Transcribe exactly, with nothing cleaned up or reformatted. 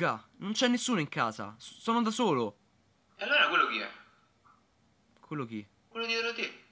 Luca, non c'è nessuno in casa. Sono da solo. E allora quello chi è? Quello chi? Quello dietro te.